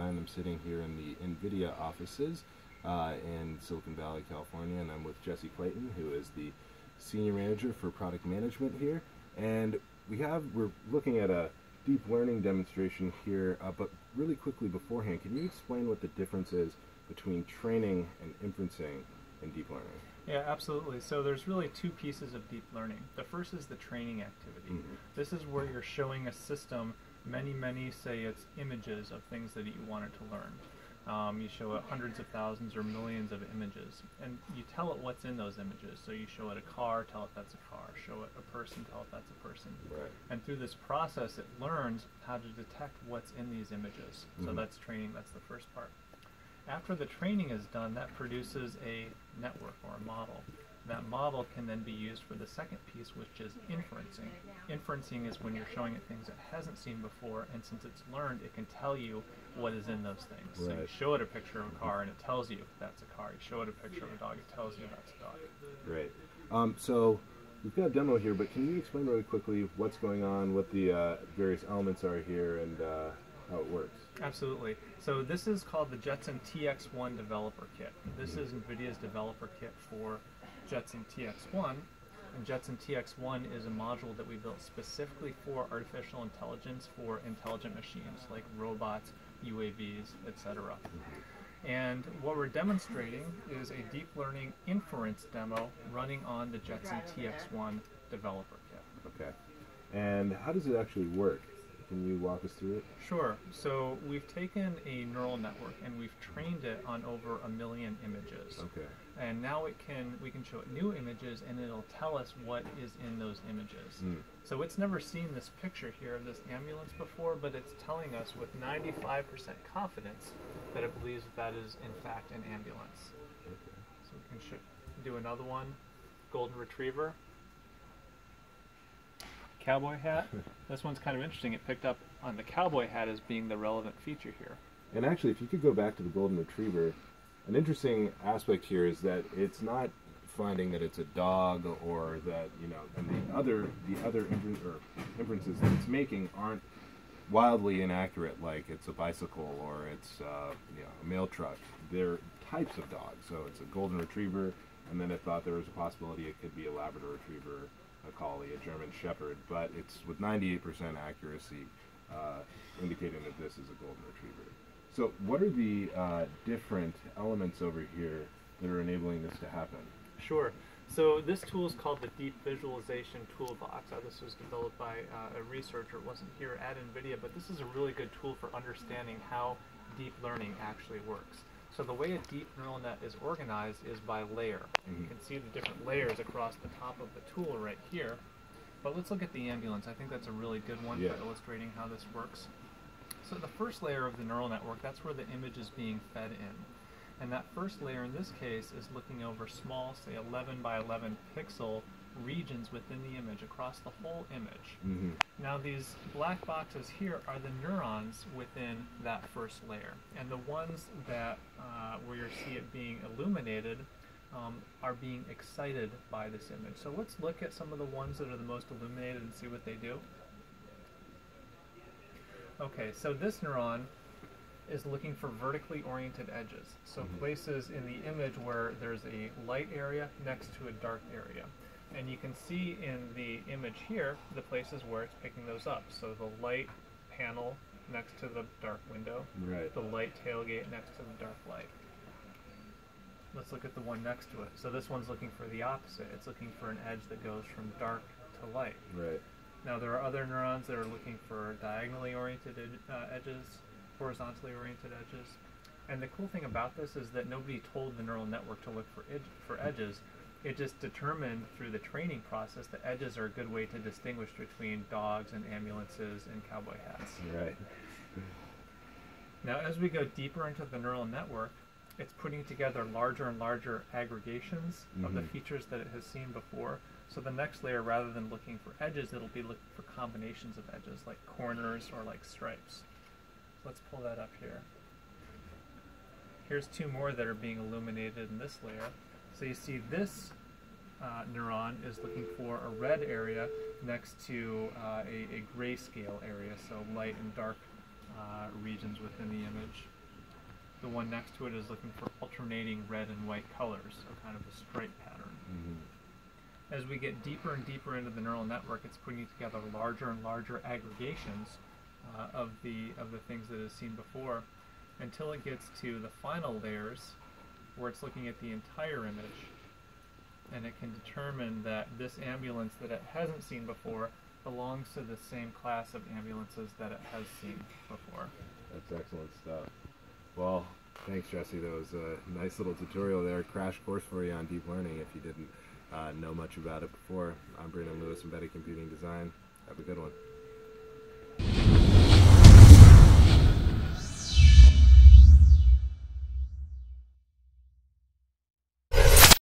Design. I'm sitting here in the NVIDIA offices in Silicon Valley, California, and I'm with Jesse Clayton, who is the Senior Manager for Product Management here. And we're looking at a deep learning demonstration here, but really quickly beforehand, can you explain what the difference is between training and inferencing in deep learning? Yeah, absolutely. So there's really two pieces of deep learning. The first is the training activity. Mm-hmm. This is where you're showing a system many, say it's images of things that you want it to learn. You show it hundreds of thousands or millions of images, and you tell it what's in those images. So you show it a car, tell it that's a car. Show it a person, tell it that's a person. Right. And through this process, it learns how to detect what's in these images. Mm-hmm. So that's training, that's the first part. After the training is done, that produces a network or a model. That model can then be used for the second piece, which is inferencing. Inferencing is when you're showing it things it hasn't seen before, and since it's learned, it can tell you what is in those things. Right. So you show it a picture of a car, and it tells you that's a car. You show it a picture of a dog, it tells you that's a dog. Great. So we've got a demo here, but can you explain really quickly what's going on, what the various elements are here, and how it works? Absolutely. So this is called the Jetson TX1 developer kit. This is NVIDIA's developer kit for Jetson TX1. And Jetson TX1 is a module that we built specifically for artificial intelligence, for intelligent machines like robots, UAVs, etc. And what we're demonstrating is a deep learning inference demo running on the Jetson TX1 developer kit. Okay. And how does it actually work? Can you walk us through it? Sure. So we've taken a neural network and we've trained it on over 1 million images. Okay. And now we can show it new images and it'll tell us what is in those images. Mm. So it's never seen this picture here of this ambulance before, but it's telling us with 95% confidence that it believes that is in fact an ambulance. Okay. So we can do another one. Golden Retriever. Cowboy hat. This one's kind of interesting. It picked up on the cowboy hat as being the relevant feature here. And actually, if you could go back to the Golden Retriever, an interesting aspect here is that it's not finding that it's a dog or that, you know, and the other inferences that it's making aren't wildly inaccurate, like it's a bicycle or it's you know, a mail truck. They're types of dogs. So it's a Golden Retriever, and then it thought there was a possibility it could be a Labrador Retriever, a collie, a German Shepherd, but it's with 98% accuracy indicating that this is a Golden Retriever. So what are the different elements over here that are enabling this to happen? Sure. So this tool is called the Deep Visualization Toolbox. This was developed by a researcher. It wasn't here at NVIDIA, but this is a really good tool for understanding how deep learning actually works. So the way a deep neural net is organized is by layer. And you can see the different layers across the top of the tool right here. But let's look at the ambulance. I think that's a really good one for illustrating how this works. So the first layer of the neural network, that's where the image is being fed in. And that first layer in this case is looking over small, say 11 by 11 pixel regions within the image, across the whole image. Mm-hmm. Now these black boxes here are the neurons within that first layer. And the ones that, where you see it being illuminated, are being excited by this image. So let's look at some of the ones that are the most illuminated and see what they do. Okay, so this neuron is looking for vertically oriented edges. So places in the image where there's a light area next to a dark area. And you can see in the image here the places where it's picking those up. So the light panel next to the dark window, right. The light tailgate next to the dark light. Let's look at the one next to it. So this one's looking for the opposite. It's looking for an edge that goes from dark to light. Right. Now there are other neurons that are looking for diagonally oriented edges, horizontally oriented edges. And the cool thing about this is that nobody told the neural network to look for edges. It just determined through the training process that edges are a good way to distinguish between dogs and ambulances and cowboy hats. Right. Now as we go deeper into the neural network, it's putting together larger and larger aggregations of the features that it has seen before. So the next layer, rather than looking for edges, it'll be looking for combinations of edges like corners or like stripes. Let's pull that up here. Here's two more that are being illuminated in this layer. So you see this neuron is looking for a red area next to a grayscale area, so light and dark regions within the image. The one next to it is looking for alternating red and white colors, so kind of a stripe pattern. Mm-hmm. As we get deeper and deeper into the neural network, it's putting together larger and larger aggregations of the things that it's seen before, until it gets to the final layers, where it's looking at the entire image, and it can determine that this ambulance that it hasn't seen before belongs to the same class of ambulances that it has seen before. That's excellent stuff. Well, thanks, Jesse. That was a nice little tutorial there, crash course for you on deep learning if you didn't know much about it before. I'm Brandon Lewis, Embedded Computing Design. Have a good one.